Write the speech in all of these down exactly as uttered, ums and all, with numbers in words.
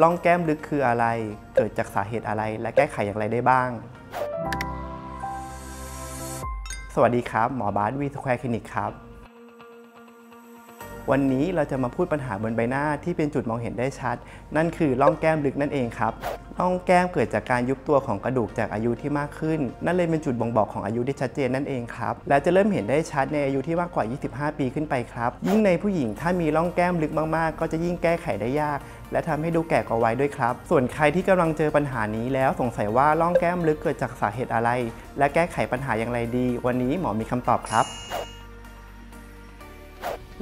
ร่องแก้มลึกคืออะไรเกิดจากสาเหตุอะไรและแก้ไขอย่างไรได้บ้างสวัสดีครับหมอบาสวีสแควร์คลินิกครับวันนี้เราจะมาพูดปัญหาบนใบหน้าที่เป็นจุดมองเห็นได้ชัดนั่นคือร่องแก้มลึกนั่นเองครับร่องแก้มเกิดจากการยุบตัวของกระดูกจากอายุที่มากขึ้นนั่นเลยเป็นจุดบ่งบอกของอายุที่ชัดเจนนั่นเองครับและจะเริ่มเห็นได้ชัดในอายุที่มากกว่ายี่สิบห้าปีขึ้นไปครับยิ่งในผู้หญิงถ้ามีร่องแก้มลึกมากๆก็จะยิ่งแก้ไขได้ยากและทำให้ดูแก่กว่าวัยด้วยครับส่วนใครที่กำลังเจอปัญหานี้แล้วสงสัยว่าร่องแก้มลึกเกิดจากสาเหตุอะไรและแก้ไขปัญหาอย่างไรดีวันนี้หมอมีคำตอบครับ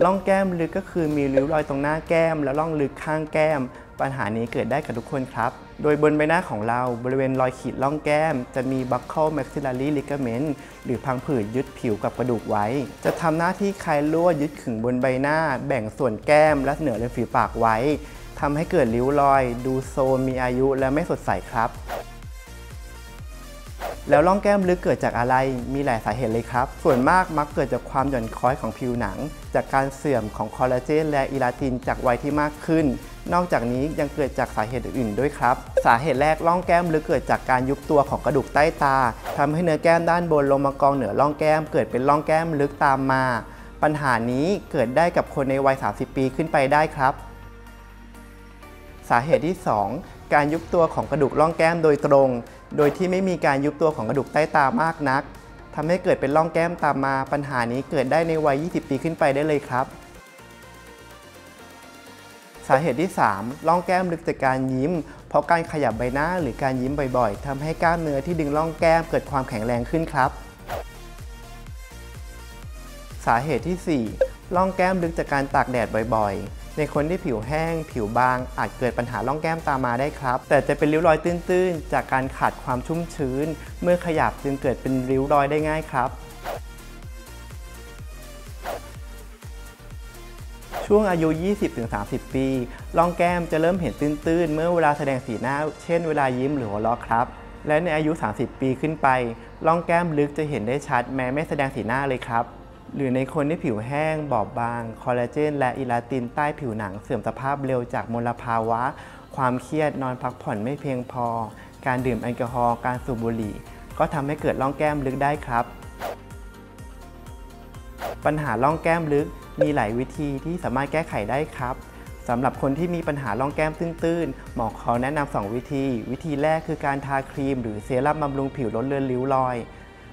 ร่องแก้มลึกก็คือมีริ้วรอยตรงหน้าแก้มและร่องลึกข้างแก้มปัญหานี้เกิดได้กับทุกคนครับโดยบนใบหน้าของเราบริเวณรอยขีดร่องแก้มจะมี buccal maxillary ligament หรือพังผืดยึดผิวกับกระดูกไว้จะทำหน้าที่คลายรั่วยึดขึงบนใบหน้าแบ่งส่วนแก้มและเหนือริมฝีปากไว้ทำให้เกิดริ้วรอยดูโซมมีอายุและไม่สดใสครับแล้วร่องแก้มลึกเกิดจากอะไรมีหลายสาเหตุเลยครับส่วนมากมักเกิดจากความหย่อนคล้อยของผิวหนังจากการเสื่อมของคอลลาเจนและอิลาตินจากวัยที่มากขึ้นนอกจากนี้ยังเกิดจากสาเหตุอื่นๆด้วยครับสาเหตุแรกร่องแก้มลึกเกิดจากการยุบตัวของกระดูกใต้ตาทำให้เนื้อแก้มด้านบนลงมากองเหนือร่องแก้มเกิดเป็นร่องแก้มลึกตามมาปัญหานี้เกิดได้กับคนในวัยสามสิบปีขึ้นไปได้ครับสาเหตุที่สองการยุบตัวของกระดูกร่องแก้มโดยตรงโดยที่ไม่มีการยุบตัวของกระดูกใต้ตามากนักทำให้เกิดเป็นร่องแก้มตามมาปัญหานี้เกิดได้ในวัยยี่สิบปีขึ้นไปได้เลยครับสาเหตุที่สามร่องแก้มลึกจากการยิ้มเพราะการขยับใบหน้าหรือการยิ้มบ่อยๆทำให้กล้ามเนื้อที่ดึงร่องแก้มเกิดความแข็งแรงขึ้นครับสาเหตุที่สี่ร่องแก้มลึกจากการตากแดดบ่อยๆในคนที่ผิวแห้งผิวบางอาจเกิดปัญหาร่องแก้มตามมาได้ครับแต่จะเป็นริ้วรอยตื้นๆจากการขาดความชุ่มชื้นเมื่อขยับจึงเกิดเป็นริ้วรอยได้ง่ายครับช่วงอายุ ยี่สิบถึงสามสิบ ปีร่องแก้มจะเริ่มเห็นตื้นๆเมื่อเวลาแสดงสีหน้าเช่นเวลายิ้มหรือหัวเราะครับและในอายุสามสิบปีขึ้นไปร่องแก้มลึกจะเห็นได้ชัดแม้ไม่แสดงสีหน้าเลยครับหรือในคนที่ผิวแห้งบอบบางคอลลาเจนและอิลาตินใต้ผิวหนังเสื่อมสภาพเร็วจากมลภาวะความเครียดนอนพักผ่อนไม่เพียงพอการดื่มแอลกอฮอล์การสูบบุหรี่ก็ทำให้เกิดร่องแก้มลึกได้ครับปัญหาร่องแก้มลึกมีหลายวิธีที่สามารถแก้ไขได้ครับสำหรับคนที่มีปัญหาร่องแก้มตื้นๆหมอขอแนะนำสองวิธีวิธีแรกคือการทาครีมหรือเซรั่มบำรุงผิวลดเลือนริ้วรอย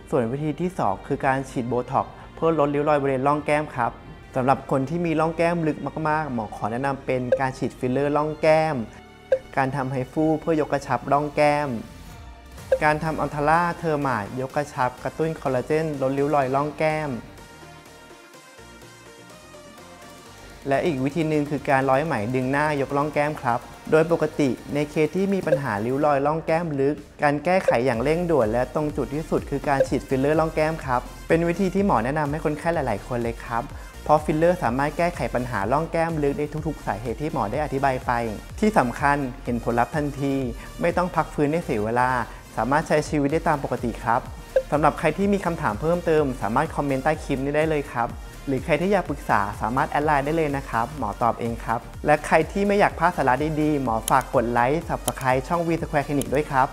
ส่วนวิธีที่สองคือการฉีดโบท็อกซ์เพื่อลดริ้วรอยบริเวณร่องแก้มครับสำหรับคนที่มีร่องแก้มลึกมากๆหมอขอแนะนำเป็นการฉีดฟิลเลอร์ร่องแก้มการทำไฮฟูเพื่อยกกระชับร่องแก้มการทำอัลทาร่าเทอร์มายกกระชับกระตุ้นคอลลาเจนลดริ้วรอยร่องแก้มและอีกวิธีหนึ่งคือการร้อยไหมดึงหน้ายกร่องแก้มครับโดยปกติในเคสที่มีปัญหาริ้วรอยร่องแก้มลึกการแก้ไขอย่างเร่งด่วนและตรงจุดที่สุดคือการฉีดฟิลเลอร์ร่องแก้มครับเป็นวิธีที่หมอแนะนำให้คนไข้หลายๆคนเลยครับเพราะฟิลเลอร์สามารถแก้ไขปัญหาร่องแก้มลึกได้ทุกๆสาเหตุที่หมอได้อธิบายไปที่สำคัญเห็นผลลัพธ์ทันทีไม่ต้องพักฟื้นให้เสียเวลาสามารถใช้ชีวิตได้ตามปกติครับสำหรับใครที่มีคำถามเพิ่มเติมสามารถคอมเมนต์ใต้คลิปนี้ได้เลยครับหรือใครที่อยากปรึกษาสามารถแอดไลน์ได้เลยนะครับหมอตอบเองครับและใครที่ไม่อยากพลาดสาระดีๆหมอฝากกดไลค์ ซับสไครบ์ช่อง วี สแควร์ คลินิก ด้วยครับ